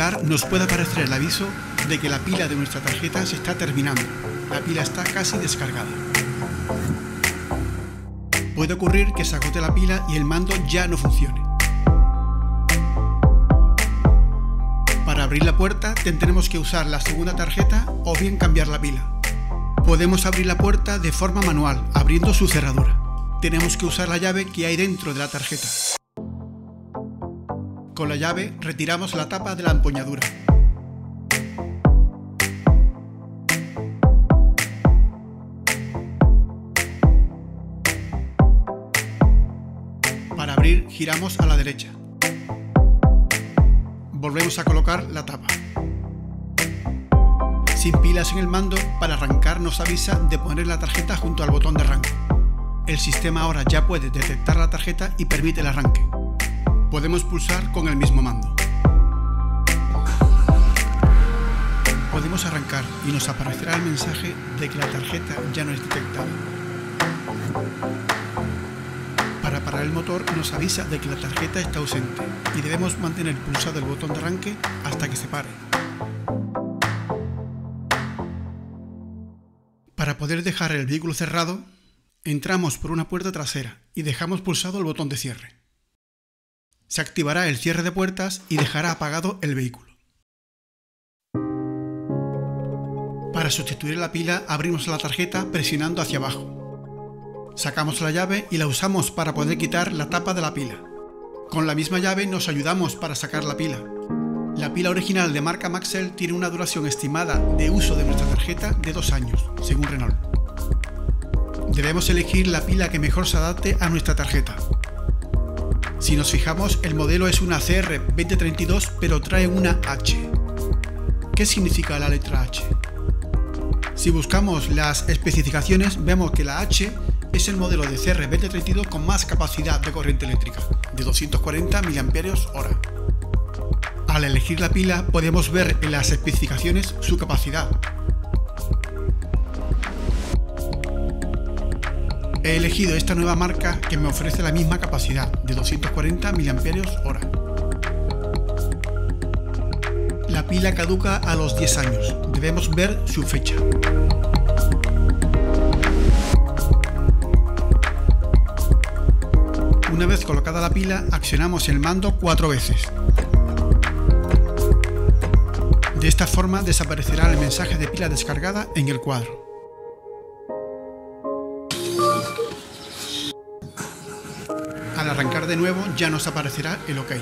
arrancar nos puede aparecer el aviso de que la pila de nuestra tarjeta se está terminando. La pila está casi descargada. Puede ocurrir que se agote la pila y el mando ya no funcione. Para abrir la puerta tendremos que usar la segunda tarjeta o bien cambiar la pila. Podemos abrir la puerta de forma manual, abriendo su cerradura. Tenemos que usar la llave que hay dentro de la tarjeta. Con la llave retiramos la tapa de la empuñadura. Para abrir, giramos a la derecha. Volvemos a colocar la tapa. Sin pilas en el mando, para arrancar nos avisa de poner la tarjeta junto al botón de arranque. El sistema ahora ya puede detectar la tarjeta y permite el arranque. Podemos pulsar con el mismo mando. Podemos arrancar y nos aparecerá el mensaje de que la tarjeta ya no es detectada. Para parar el motor nos avisa de que la tarjeta está ausente y debemos mantener pulsado el botón de arranque hasta que se pare. Para poder dejar el vehículo cerrado, entramos por una puerta trasera y dejamos pulsado el botón de cierre. Se activará el cierre de puertas y dejará apagado el vehículo. Para sustituir la pila abrimos la tarjeta presionando hacia abajo. Sacamos la llave y la usamos para poder quitar la tapa de la pila. Con la misma llave nos ayudamos para sacar la pila. La pila original de marca Maxell tiene una duración estimada de uso de nuestra tarjeta de 2 años, según Renault. Debemos elegir la pila que mejor se adapte a nuestra tarjeta. Si nos fijamos, el modelo es una CR2032, pero trae una H. ¿Qué significa la letra H? Si buscamos las especificaciones, vemos que la H es el modelo de CR2032 con más capacidad de corriente eléctrica, de 240 mAh. Al elegir la pila, podemos ver en las especificaciones su capacidad. He elegido esta nueva marca que me ofrece la misma capacidad, de 240 mAh. La pila caduca a los 10 años, debemos ver su fecha. Una vez colocada la pila, accionamos el mando 4 veces. De esta forma desaparecerá el mensaje de pila descargada en el cuadro. Al arrancar de nuevo ya nos aparecerá el OK.